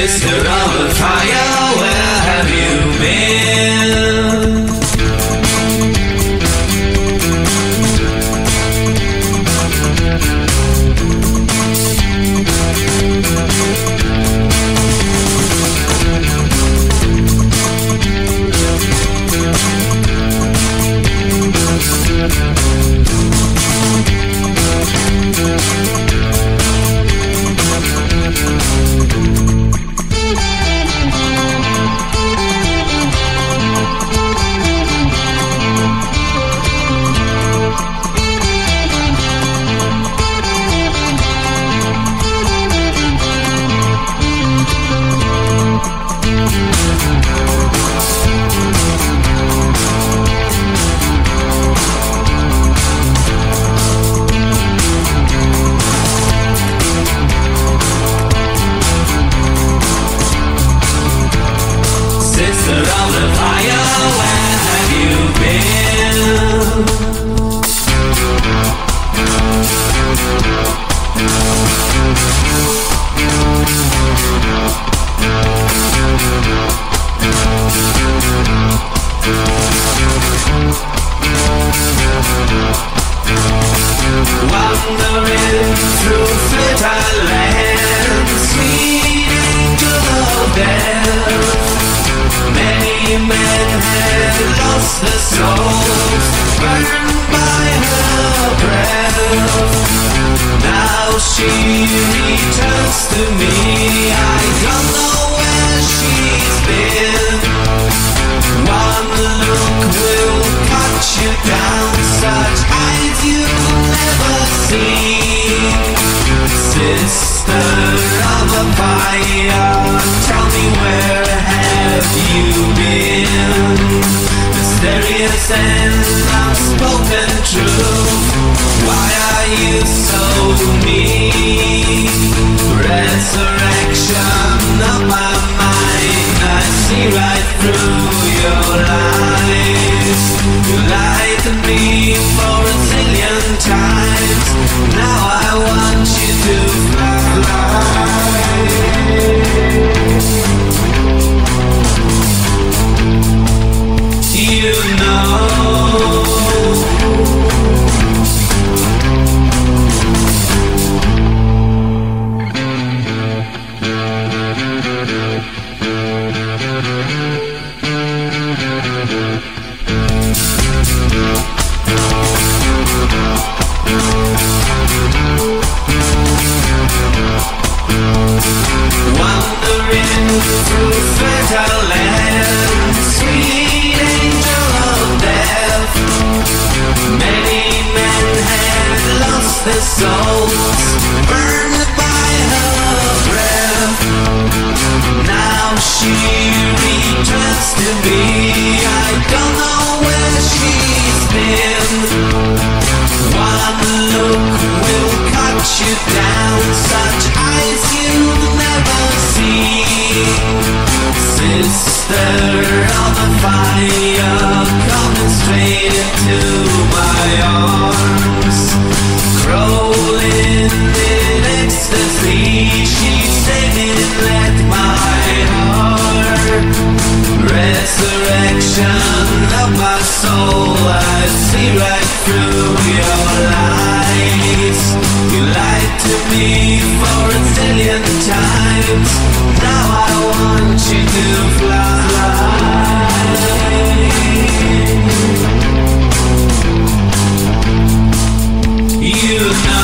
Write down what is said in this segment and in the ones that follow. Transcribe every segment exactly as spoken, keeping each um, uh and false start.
Mister Doubtfire, where have you been? Wandering through fertile lands, leading to death. Many men had lost their souls, burned by her breath. Now she returns to me. I don't know where she's been. One look will cut you down, such eyes you've never seen. Sister of a fire, tell me where have you been? Mysterious and unspoken truth, why are you so mean? Resurrection of my mind, I see right through your lies. You lied to me for a zillion times, now I want you to fly. You know through fertile land, sweet angel of death. Many men have lost their souls, burned by her breath. Now she returns to me. I don't know where she's been. One look will cut you down, such eyes you've never seen. Sister of a fire, coming straight into my arms, crawling in ecstasy, she's singing at my heart. Resurrection of my soul, I see right through your lies. You lied to me for a zillion times, now I want you to fly. You know.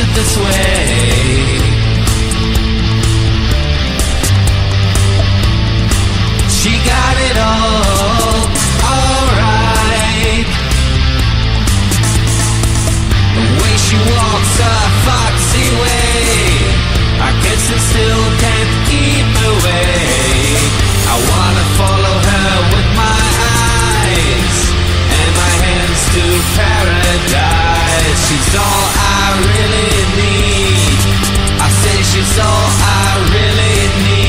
it this way. She got it all, alright. The way she walks her foxy way, I guess I still can't keep away. I wanna follow her with my eyes and my hands to paradise. She's all I really need. I say she's all I really need.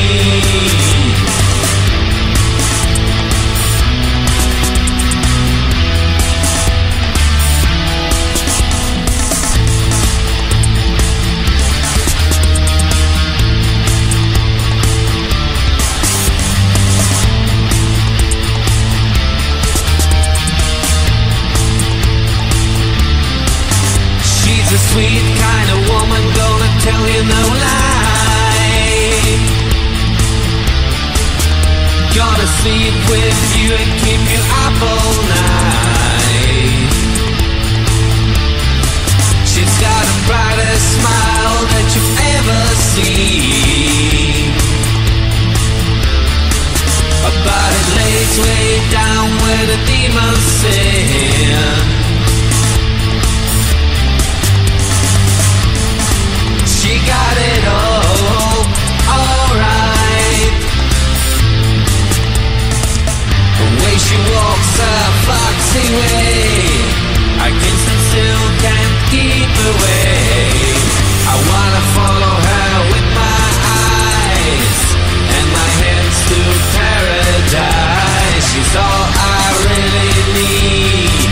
A sweet kind of woman, gonna tell you no lie. Gonna sleep with you and keep you up all night. She's got the brightest smile that you've ever seen. Her body lays way down where the demons sin. She got it all, alright. The way she walks her foxy way, I guess I still can't keep away. I wanna follow her with my eyes and my hands to paradise. She's all I really need.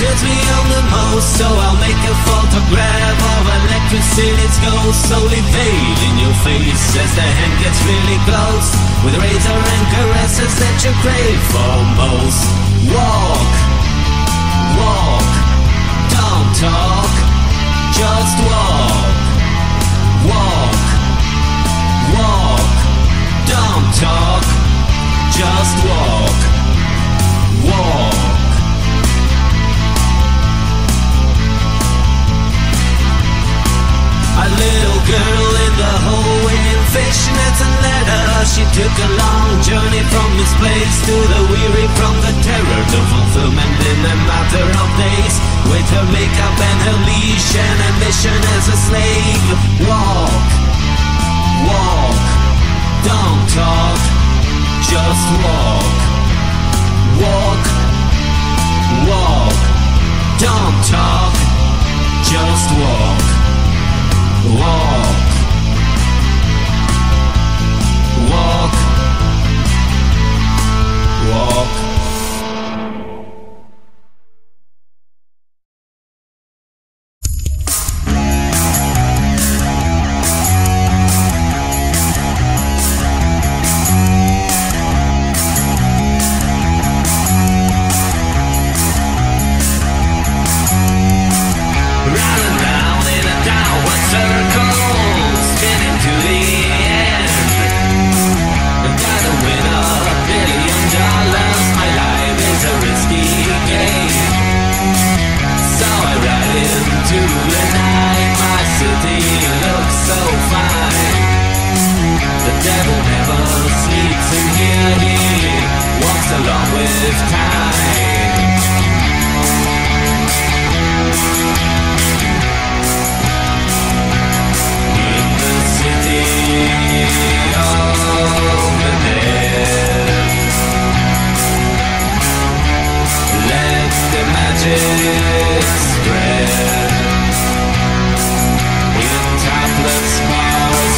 turns me on the most, so I'll make a photograph of electricity's ghost. Slowly fade in your face as the hand gets really close, with razor and caresses that you crave for most. Walk, walk, don't talk, just walk. Walk, walk, don't talk, just walk. Walk. A little girl in the hole wearing fishnets and leather. She took a long journey from this place to the weary, from the terror to fulfillment in a matter of days. With her makeup and her leash and a mission as a slave. Walk, walk, don't talk, just walk. Walk, walk, don't talk, just walk. Walk, walk, walk. Spread in topless bars.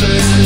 Watching